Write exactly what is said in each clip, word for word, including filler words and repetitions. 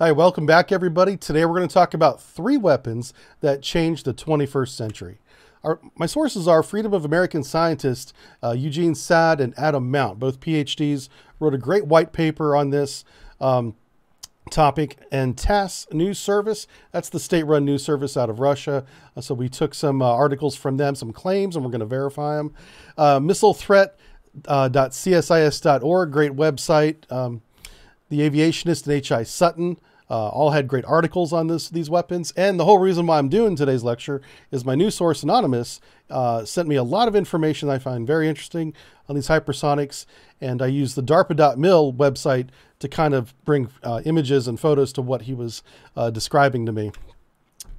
Hi, welcome back everybody. Today we're going to talk about three weapons that changed the twenty-first century. Our, my sources are Freedom of American Scientists, uh, Eugene Saad and Adam Mount, both PhDs, wrote a great white paper on this um, topic, and TASS News Service, that's the state-run news service out of Russia. Uh, so we took some uh, articles from them, some claims, and we're going to verify them. Uh, Missilethreat dot C S I S dot org, great website. Um, the Aviationist and H I Sutton. Uh, all had great articles on this, these weapons. And the whole reason why I'm doing today's lecture is my news source, Anonymous, uh, sent me a lot of information I find very interesting on these hypersonics. And I used the DARPA dot mil website to kind of bring uh, images and photos to what he was uh, describing to me.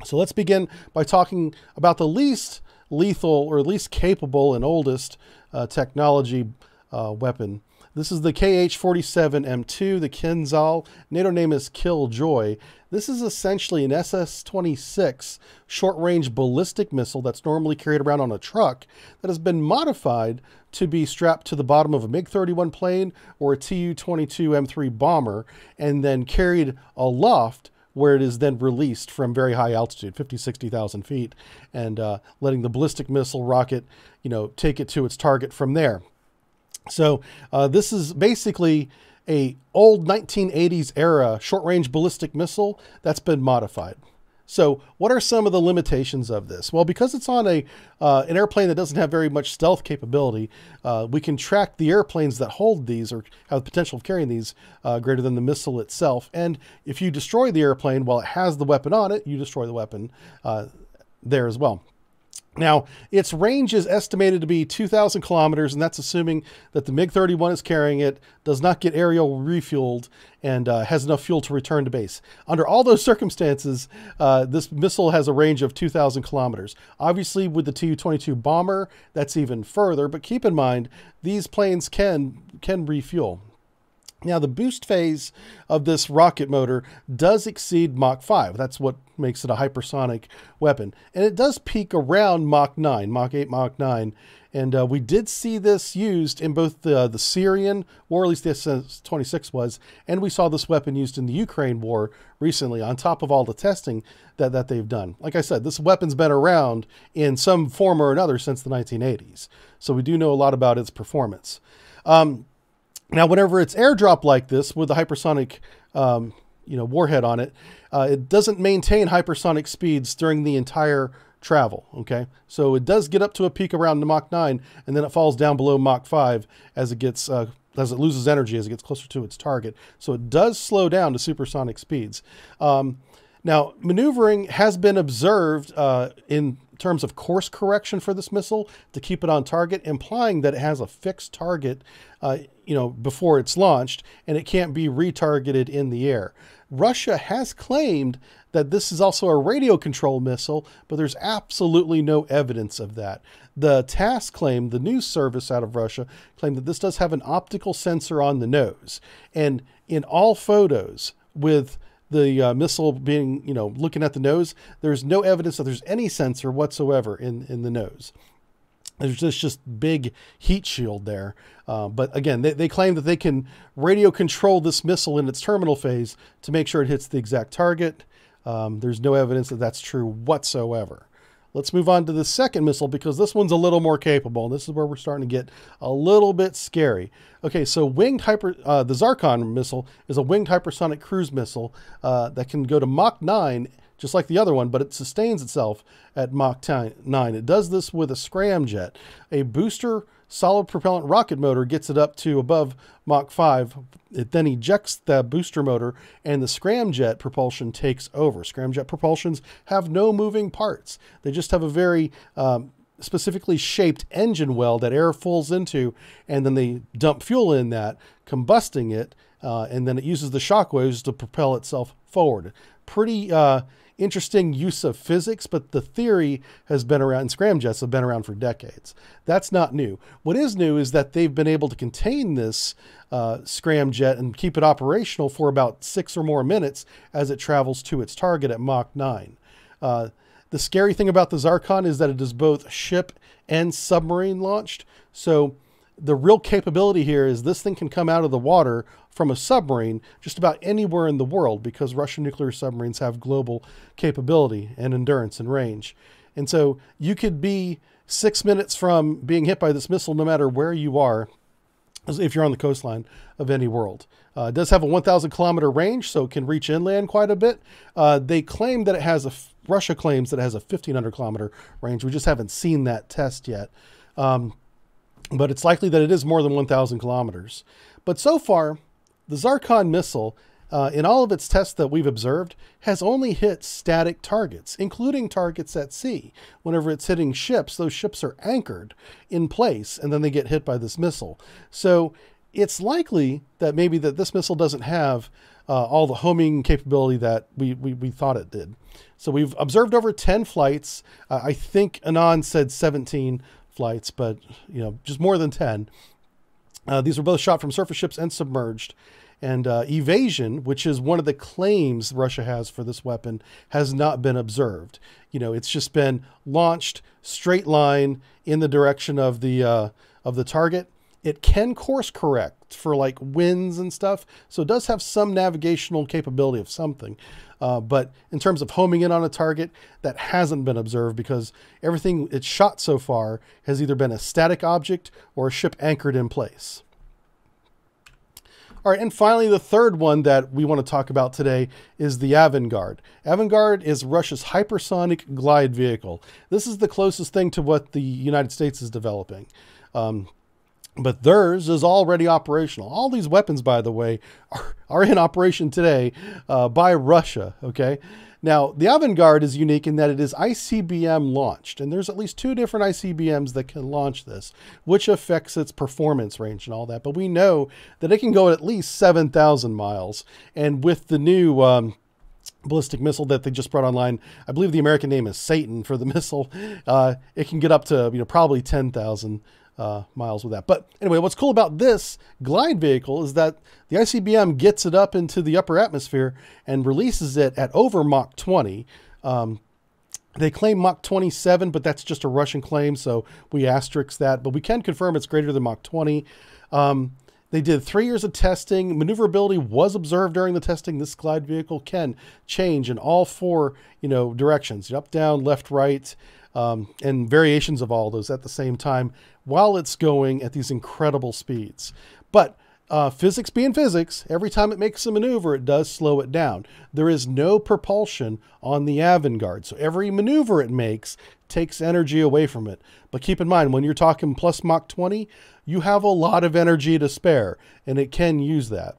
So let's begin by talking about the least lethal or least capable and oldest uh, technology uh, weapon. This is the K H forty-seven M two, the Kinzhal. NATO name is Killjoy. This is essentially an S S twenty-six short-range ballistic missile that's normally carried around on a truck that has been modified to be strapped to the bottom of a MiG thirty-one plane or a T U twenty-two M three bomber and then carried aloft, where it is then released from very high altitude, fifty, sixty thousand feet, and uh, letting the ballistic missile rocket, you know, take it to its target from there. So uh, this is basically a old nineteen eighties era short-range ballistic missile that's been modified. So what are some of the limitations of this? Well, because it's on a, uh, an airplane that doesn't have very much stealth capability, uh, we can track the airplanes that hold these or have the potential of carrying these uh, greater than the missile itself. And if you destroy the airplane while it has the weapon on it, you destroy the weapon uh, there as well. Now, its range is estimated to be two thousand kilometers, and that's assuming that the MiG thirty-one is carrying it, does not get aerial refueled, and uh, has enough fuel to return to base. Under all those circumstances, uh, this missile has a range of two thousand kilometers. Obviously, with the T U twenty-two bomber, that's even further, but keep in mind, these planes can, can refuel. Now, the boost phase of this rocket motor does exceed Mach five. That's what makes it a hypersonic weapon. And it does peak around Mach nine, Mach eight, Mach nine. And uh, we did see this used in both the, the Syrian war, at least the S S twenty-six was, and we saw this weapon used in the Ukraine war recently, on top of all the testing that, that they've done. Like I said, this weapon's been around in some form or another since the nineteen eighties. So we do know a lot about its performance. Um, Now, whenever it's airdropped like this with the hypersonic, um, you know, warhead on it, uh, it doesn't maintain hypersonic speeds during the entire travel. Okay, so it does get up to a peak around the Mach nine, and then it falls down below Mach five as it gets uh, as it loses energy as it gets closer to its target. So it does slow down to supersonic speeds. Um, now, maneuvering has been observed uh, in terms of course correction for this missile to keep it on target, implying that it has a fixed target, uh, you know, before it's launched, and it can't be retargeted in the air. Russia has claimed that this is also a radio control missile, but there's absolutely no evidence of that. The TASS claim, the news service out of Russia, claimed that this does have an optical sensor on the nose, and in all photos with the uh, missile being, you know, looking at the nose, there's no evidence that there's any sensor whatsoever in, in the nose. There's just, just big heat shield there. Uh, but again, they, they claim that they can radio control this missile in its terminal phase to make sure it hits the exact target. Um, there's no evidence that that's true whatsoever. Let's move on to the second missile, because this one's a little more capable, and this is where we're starting to get a little bit scary. Okay, so winged hyper, uh, the Zircon missile is a winged hypersonic cruise missile uh, that can go to Mach nine, just like the other one, but it sustains itself at Mach nine. It does this with a scramjet. A booster solid propellant rocket motor gets it up to above Mach five. It then ejects the booster motor, and the scramjet propulsion takes over. Scramjet propulsions have no moving parts. They just have a very um, specifically shaped engine well that air falls into, and then they dump fuel in that, combusting it, uh, and then it uses the shock waves to propel itself forward. Pretty uh, interesting use of physics, but the theory has been around, and scramjets have been around for decades. That's not new. What is new is that they've been able to contain this uh, scramjet and keep it operational for about six or more minutes as it travels to its target at Mach nine. Uh, the scary thing about the Zircon is that it is both ship and submarine launched. So the real capability here is this thing can come out of the water from a submarine just about anywhere in the world, because Russian nuclear submarines have global capability and endurance and range. And so you could be six minutes from being hit by this missile no matter where you are, if you're on the coastline of any world. Uh, it does have a one thousand kilometer range, so it can reach inland quite a bit. Uh, they claim that it has a, Russia claims that it has a fifteen hundred kilometer range. We just haven't seen that test yet. Um, but it's likely that it is more than one thousand kilometers. But so far, the Zircon missile, uh, in all of its tests that we've observed, has only hit static targets, including targets at sea. Whenever it's hitting ships, those ships are anchored in place, and then they get hit by this missile. So it's likely that maybe that this missile doesn't have uh, all the homing capability that we, we, we thought it did. So we've observed over ten flights. Uh, I think Anand said seventeen flights, but you know, just more than ten. Uh, these were both shot from surface ships and submerged. And uh, evasion, which is one of the claims Russia has for this weapon, has not been observed. You know, it's just been launched straight line in the direction of the, uh, of the target. It can course correct for like winds and stuff. So it does have some navigational capability of something. Uh, but in terms of homing in on a target, that hasn't been observed, because everything it's shot so far has either been a static object or a ship anchored in place. All right, and finally, the third one that we want to talk about today is the Avangard. Avangard is Russia's hypersonic glide vehicle. This is the closest thing to what the United States is developing. Um, But theirs is already operational. All these weapons, by the way, are, are in operation today uh, by Russia, okay? Now, the Avangard is unique in that it is I C B M launched, and there's at least two different I C B Ms that can launch this, which affects its performance range and all that. But we know that it can go at least seven thousand miles, and with the new um, ballistic missile that they just brought online, I believe the American name is Satan for the missile, uh, it can get up to, you know, probably ten thousand Uh, miles with that. But anyway, what's cool about this glide vehicle is that the I C B M gets it up into the upper atmosphere and releases it at over Mach twenty. Um, they claim Mach twenty-seven, but that's just a Russian claim, so we asterisk that. But we can confirm it's greater than Mach twenty. Um, They did three years of testing. Maneuverability was observed during the testing. This glide vehicle can change in all four, you know, directions, up, down, left, right, um, and variations of all those at the same time while it's going at these incredible speeds. But uh, physics being physics, every time it makes a maneuver, it does slow it down. There is no propulsion on the Avangard, so every maneuver it makes takes energy away from it. But keep in mind, when you're talking plus Mach twenty, you have a lot of energy to spare, and it can use that.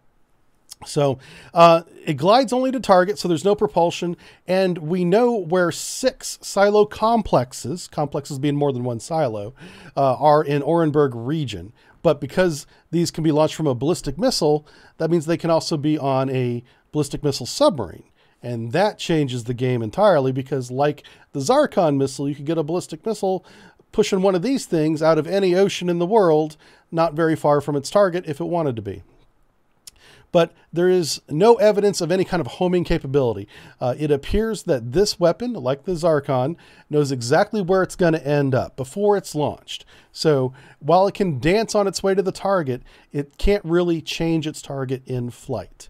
So uh, it glides only to target, so there's no propulsion, and we know where six silo complexes, complexes being more than one silo, uh, are in Orenburg region. But because these can be launched from a ballistic missile, that means they can also be on a ballistic missile submarine. And that changes the game entirely, because like the Zircon missile, you can get a ballistic missile pushing one of these things out of any ocean in the world, not very far from its target if it wanted to be. But there is no evidence of any kind of homing capability. Uh, it appears that this weapon, like the Zircon, knows exactly where it's going to end up before it's launched. So while it can dance on its way to the target, it can't really change its target in flight.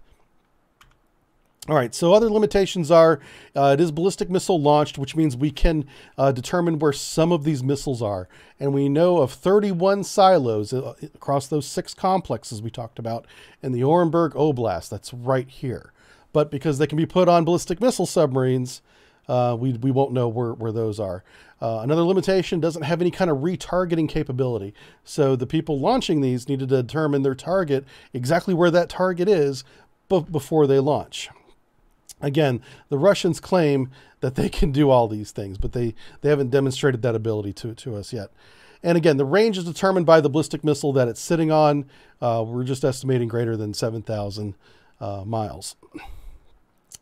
All right, so other limitations are uh, it is ballistic missile launched, which means we can uh, determine where some of these missiles are. And we know of thirty-one silos across those six complexes we talked about in the Orenburg Oblast. That's right here. But because they can be put on ballistic missile submarines, uh, we, we won't know where, where those are. Uh, another limitation, doesn't have any kind of retargeting capability. So the people launching these need to determine their target, exactly where that target is, before they launch. Again, the Russians claim that they can do all these things, but they, they haven't demonstrated that ability to, to us yet. And again, the range is determined by the ballistic missile that it's sitting on. Uh, we're just estimating greater than seven thousand uh, miles.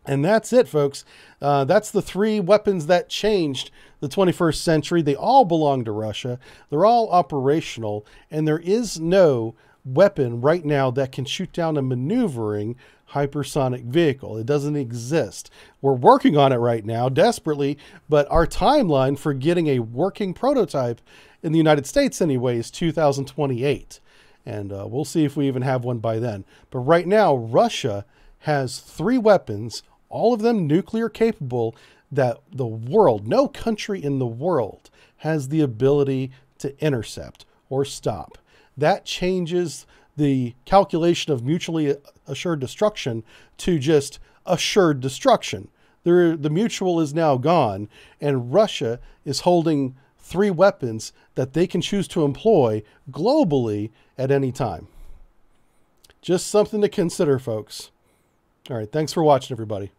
And that's it, folks. Uh, that's the three weapons that changed the twenty-first century. They all belong to Russia. They're all operational. And there is no weapon right now that can shoot down a maneuvering hypersonic vehicle. It doesn't exist. We're working on it right now desperately, but our timeline for getting a working prototype in the United States anyway is two thousand twenty-eight. And uh, we'll see if we even have one by then. But right now, Russia has three weapons, all of them nuclear capable, that the world, no country in the world, has the ability to intercept or stop. That changes the calculation of mutually assured destruction to just assured destruction. There, the mutual is now gone, and Russia is holding three weapons that they can choose to employ globally at any time. Just something to consider, folks. All right, thanks for watching, everybody.